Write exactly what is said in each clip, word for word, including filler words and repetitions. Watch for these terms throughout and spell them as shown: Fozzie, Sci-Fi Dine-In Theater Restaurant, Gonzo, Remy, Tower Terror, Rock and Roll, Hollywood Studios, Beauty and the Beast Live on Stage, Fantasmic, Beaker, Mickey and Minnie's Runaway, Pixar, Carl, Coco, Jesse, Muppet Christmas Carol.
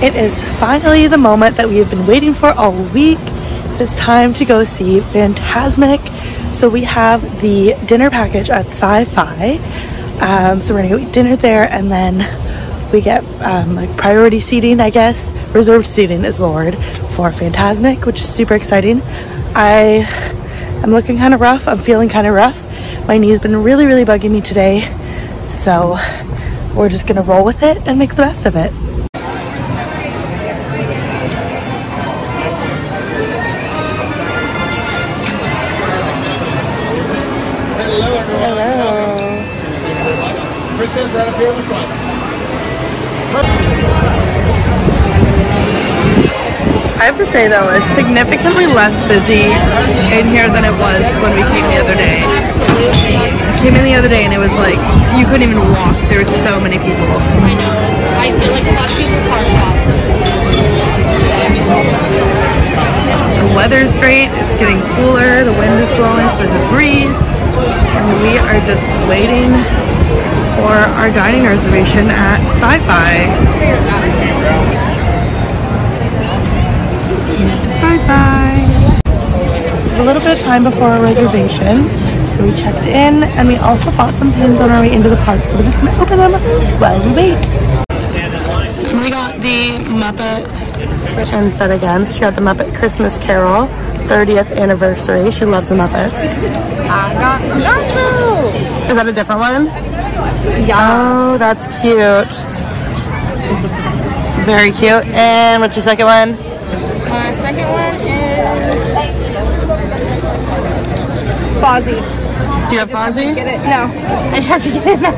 It is finally the moment that we have been waiting for all week. It is time to go see Fantasmic. So we have the dinner package at Sci-Fi. Um, so we're gonna go eat dinner there, and then we get um, like priority seating, I guess. Reserved seating is the word for Fantasmic, which is super exciting. I am looking kind of rough. I'm feeling kind of rough. My knee's been really, really bugging me today. So we're just gonna roll with it and make the best of it. Hello, everyone. Hello. Kristen's right up here in the front. I have to say though, it's significantly less busy in here than it was when we came the other day. I came in the other day and it was like, you couldn't even walk. There were so many people. I know. I feel like a lot of people are shopping. The weather's great. It's getting cooler. The wind is blowing, so there's a breeze. And we are just waiting for our dining reservation at Sci-Fi. A little bit of time before our reservation, so we checked in, and we also bought some things on our way into the park, so we're just gonna open them while we wait. So we got the Muppet, and said again, she got the Muppet Christmas Carol thirtieth anniversary. She loves the Muppets. I got Gonzo. Is that a different one? Yeah. Oh, that's cute. Very cute. And what's your second one? My uh, second one is Fozzie. Do you have Fozzie? No, I just have to get it now.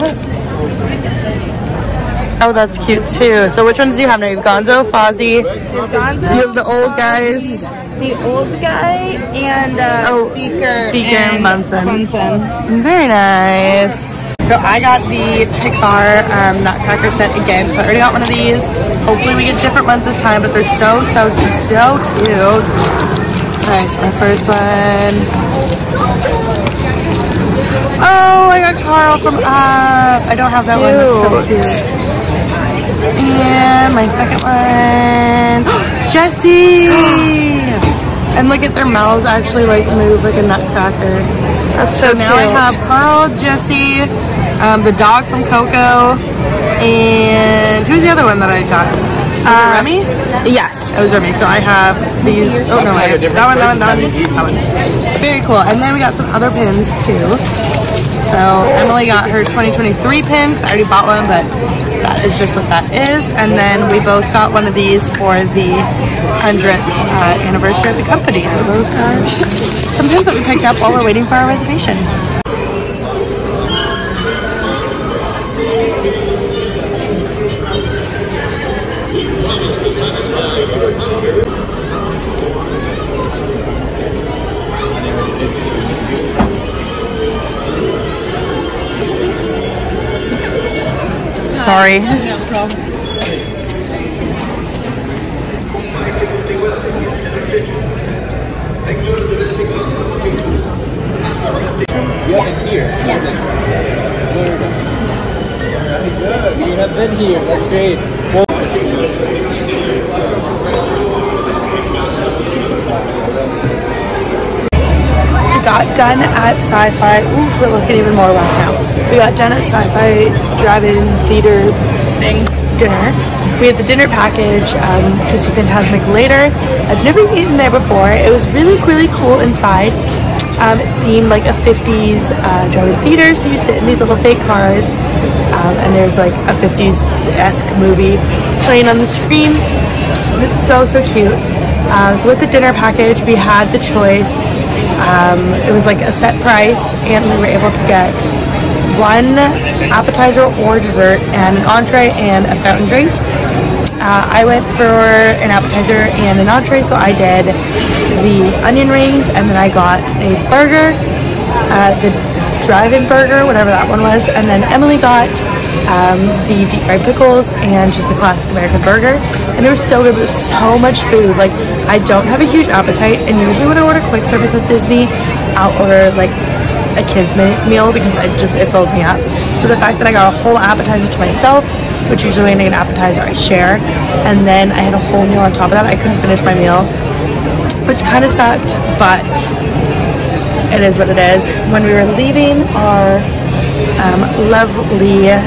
Oh, that's cute too. So which ones do you have now? You have Gonzo, Fozzie. Gonzo, you have the old Fozzie, guys. The old guy and uh, oh, Beaker. Beaker and Munson. Munson. Very nice. So I got the Pixar um, Nutcracker set again. So I already got one of these. Hopefully we get different ones this time, but they're so, so, so cute. Alright, so my first one. Oh, I got Carl from Up. Uh, I don't have that one, that's so cute. And my second one. Jesse! And look at their mouths actually like move like a nutcracker. That's so, so now cute. I have Carl, Jesse, um, the dog from Coco, and who's the other one that I got? Was it Remy? Um, yes, it was Remy. So I have these. Oh no, I have that one, that one, that one, that one. Very cool. And then we got some other pins too. So Emily got her twenty twenty-three pins. I already bought one, but that is just what that is. And then we both got one of these for the hundredth uh, anniversary of the company. So those are some pins that we picked up while we're waiting for our reservation. Sorry. No problem. Yes. Here. Yes. Very good. You have been here. That's great. Well got done at Sci-Fi. Ooh, we're looking even more right now. We got done at Sci-Fi drive-in theater thing dinner. We had the dinner package um, to see Fantasmic later. I've never eaten there before. It was really, really cool inside. Um, it's themed like a fifties uh, drive-in theater, so you sit in these little fake cars, um, and there's like a fifties-esque movie playing on the screen. It's so, so cute. Um, so with the dinner package, we had the choice. Um, it was like a set price, and we were able to get one appetizer or dessert and an entree and a fountain drink. Uh, I went for an appetizer and an entree, so I did the onion rings, and then I got a burger, uh, the drive-in burger, whatever that one was, and then Emily got um, the deep-fried pickles and just the classic American burger. And they were so good, but there was so much food. Like, I don't have a huge appetite, and usually when I order quick service at Disney, I'll order like a kid's meal because I just, it fills me up. So the fact that I got a whole appetizer to myself which usually when I make an appetizer I share, and then I had a whole meal on top of that. I couldn't finish my meal, which kind of sucked, but it is what it is. When we were leaving our um, lovely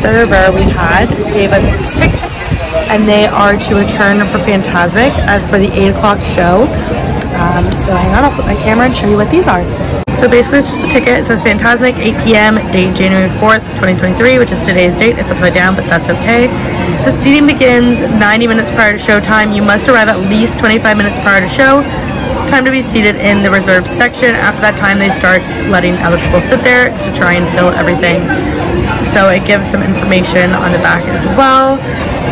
server we had gave us these tickets, and they are to return for Fantasmic uh, for the eight o'clock show. Um, so hang on, I'll flip my camera and show you what these are. So basically it's just a ticket. It says Fantasmic, eight p m, date January fourth, twenty twenty-three, which is today's date. It's upside down, but that's okay. So seating begins ninety minutes prior to showtime. You must arrive at least twenty-five minutes prior to show. Time to be seated in the reserved section. After that time, they start letting other people sit there to try and fill everything. So it gives some information on the back as well.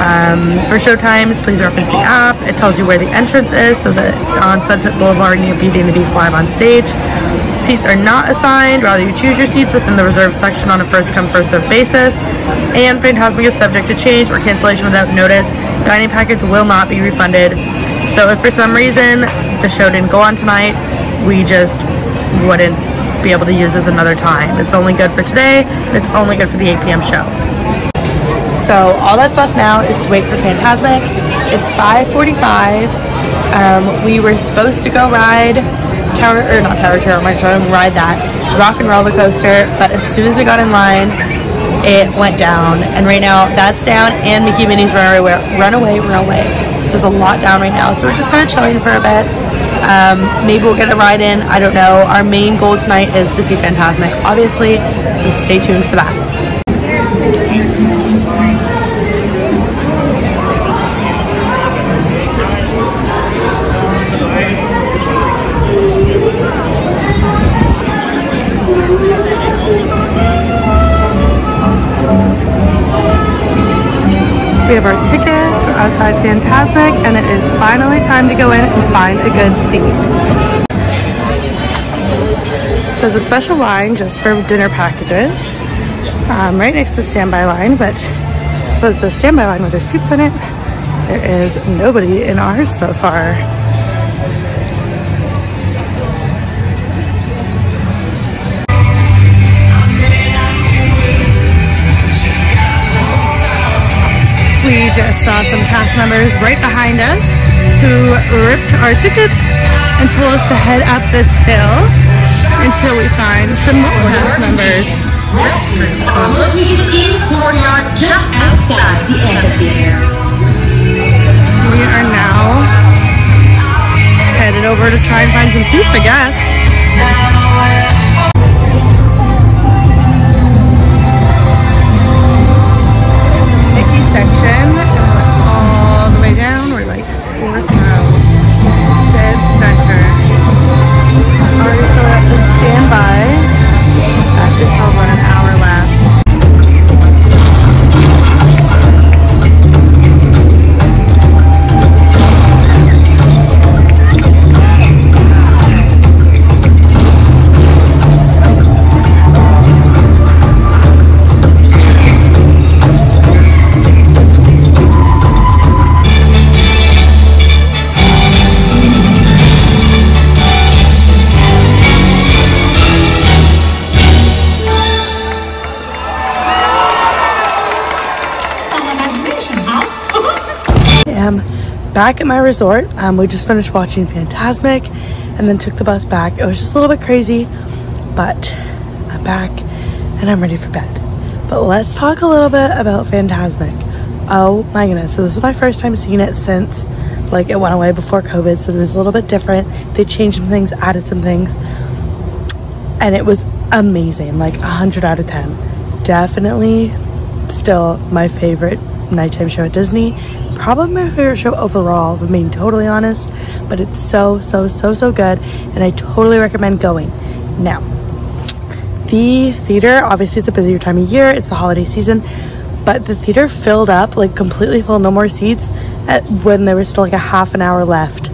Um, for show times, please reference the app. It tells you where the entrance is, so that it's on Sunset Boulevard near Beauty and the Beast Live on Stage. Seats are not assigned. Rather, you choose your seats within the reserved section on a first-come, first-served basis. And Fantasmic is subject to change or cancellation without notice. Dining package will not be refunded. So if for some reason the show didn't go on tonight, we just wouldn't be able to use this another time. It's only good for today, and it's only good for the eight p m show. So all that's left now is to wait for Fantasmic. It's five forty-five. Um, we were supposed to go ride Tower, or not Tower Terror, my turn, ride that Rock and Roll the coaster, but as soon as we got in line, it went down, and right now that's down, and Mickey and Minnie's Runaway, Runaway, Runaway. So there's a lot down right now, so we're just kind of chilling for a bit. Um, maybe we'll get a ride in, I don't know. Our main goal tonight is to see Fantasmic, obviously, so stay tuned for that. We have our tickets, we're outside Fantasmic, and it is finally time to go in and find a good seat. So there's a special line just for dinner packages, um, right next to the standby line, but I suppose the standby line where there's people in it, there is nobody in ours so far. We just saw some cast members right behind us who ripped our tickets and told us to head up this hill until we find some more cast members. Restaurants are located in the courtyard just outside the amphitheater. We are now headed over to try and find some seats, I guess. Section all the way down. We're like fourth row, dead center. Already filled up the standby. That should tell about an hour back at my resort. Um, we just finished watching Fantasmic and then took the bus back. It was just a little bit crazy, but I'm back and I'm ready for bed. But let's talk a little bit about Fantasmic. Oh my goodness. So this is my first time seeing it since like it went away before COVID. So it was a little bit different. They changed some things, added some things, and it was amazing. Like a hundred out of ten. Definitely still my favorite nighttime show at Disney. Probably my favorite show overall, if I'm being totally honest, but it's so, so, so, so good, and I totally recommend going. Now, the theater, obviously it's a busier time of year, it's the holiday season, but the theater filled up, like completely full, no more seats, at, when there was still like a half an hour left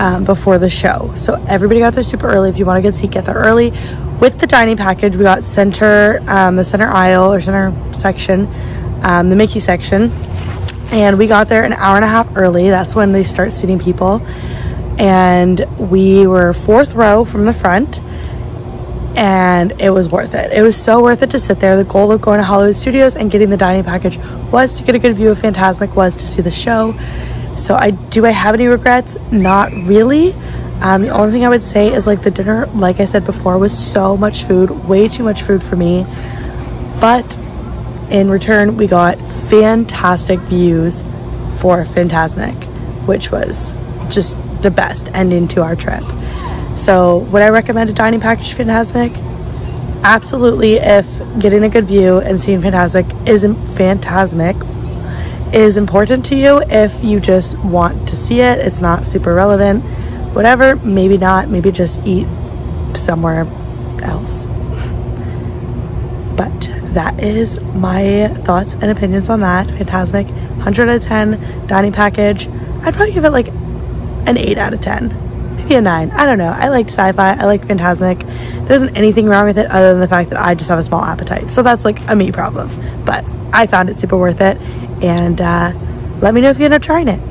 um, before the show. So everybody got there super early. If you want a good seat, get there early. With the dining package, we got center, um, the center aisle or center section, um, the Mickey section. And we got there an hour and a half early. That's when they start seating people. And we were fourth row from the front. and it was worth it. It was so worth it to sit there. The goal of going to Hollywood Studios and getting the dining package was to get a good view of Fantasmic, was to see the show. So I do I have any regrets? Not really. Um, the only thing I would say is, like, the dinner, like I said before, was so much food, way too much food for me. But in return, we got fantastic views for Fantasmic, which was just the best ending to our trip. So would I recommend a dining package for Fantasmic? Absolutely, if getting a good view and seeing Fantasmic isn't Fantasmic is important to you. If you just want to see it, it's not super relevant, whatever, maybe not, maybe just eat somewhere else. But that is my thoughts and opinions on that. Fantasmic, one hundred out of ten. Dining package, I'd probably give it like an eight out of ten, maybe a nine. I don't know. I liked Sci-Fi, I liked Fantasmic. There isn't anything wrong with it other than the fact that I just have a small appetite, so that's like a me problem. But I found it super worth it, and uh, let me know if you end up trying it.